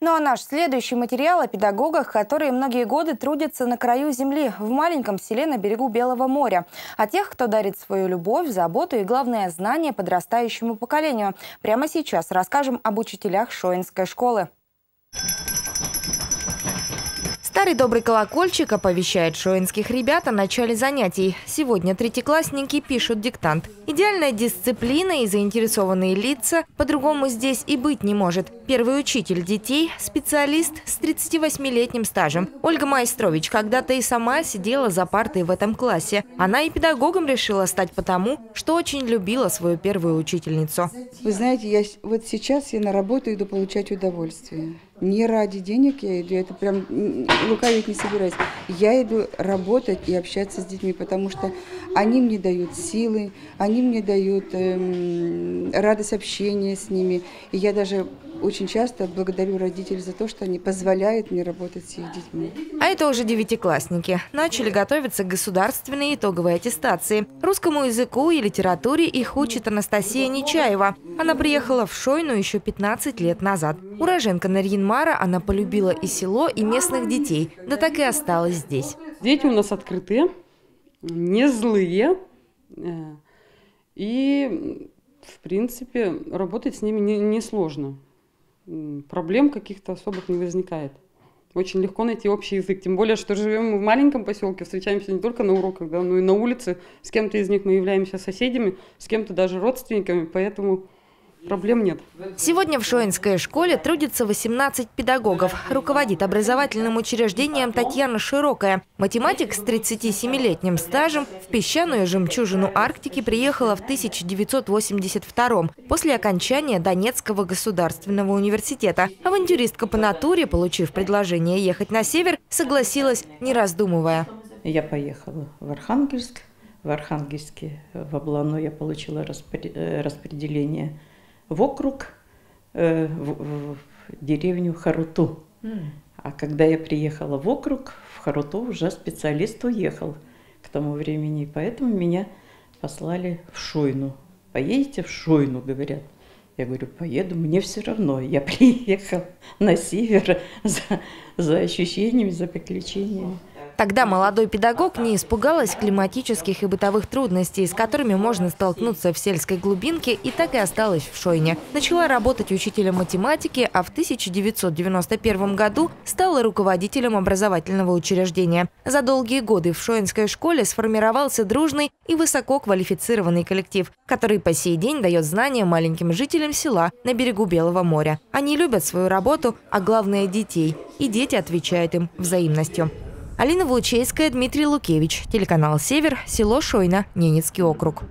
Ну а наш следующий материал о педагогах, которые многие годы трудятся на краю земли, в маленьком селе на берегу Белого моря. О тех, кто дарит свою любовь, заботу и, главное, знание подрастающему поколению. Прямо сейчас расскажем об учителях Шоинской школы. Старый добрый колокольчик оповещает шоинских ребят о начале занятий. Сегодня третьеклассники пишут диктант. Идеальная дисциплина и заинтересованные лица по-другому здесь и быть не может. Первый учитель детей – специалист с 38-летним стажем. Ольга Майстрович когда-то и сама сидела за партой в этом классе. Она и педагогом решила стать потому, что очень любила свою первую учительницу. Вы знаете, вот сейчас я на работу иду получать удовольствие. Не ради денег я иду, это прям лукавить не собираюсь. Я иду работать и общаться с детьми, потому что они мне дают силы, они мне дают радость общения с ними. И я даже очень часто благодарю родителей за то, что они позволяют мне работать с их детьми. А это уже девятиклассники. Начали готовиться к государственной итоговой аттестации. Русскому языку и литературе их учит Анастасия Нечаева. Она приехала в Шойну еще 15 лет назад. Уроженка Нарьян-Мара, она полюбила и село, и местных детей. Да так и осталась здесь. Дети у нас открытые, не злые. И, в принципе, работать с ними несложно. Проблем каких-то особых не возникает. Очень легко найти общий язык. Тем более, что живем в маленьком поселке, встречаемся не только на уроках, да, но и на улице. С кем-то из них мы являемся соседями, с кем-то даже родственниками, поэтому проблем нет. Сегодня в Шоинской школе трудится 18 педагогов. Руководит образовательным учреждением Татьяна Широкая. Математик с 37-летним стажем в песчаную жемчужину Арктики приехала в 1982-м, после окончания Донецкого государственного университета. Авантюристка по натуре, получив предложение ехать на север, согласилась, не раздумывая. Я поехала в Архангельск. В Архангельске в облану я получила распределение в округ, в деревню Харуту. А когда я приехала в округ, в Харуту уже специалист уехал к тому времени. Поэтому меня послали в Шойну. Поедете в Шойну, говорят. Я говорю, поеду, мне все равно. Я приехал на север за ощущениями, за приключениями. Тогда молодой педагог не испугалась климатических и бытовых трудностей, с которыми можно столкнуться в сельской глубинке, и так и осталась в Шойне. Начала работать учителем математики, а в 1991 году стала руководителем образовательного учреждения. За долгие годы в Шоинской школе сформировался дружный и высококвалифицированный коллектив, который по сей день дает знания маленьким жителям села на берегу Белого моря. Они любят свою работу, а главное – детей. И дети отвечают им взаимностью. Алина Волчейская, Дмитрий Лукевич. Телеканал «Север», село Шойна, Ненецкий округ.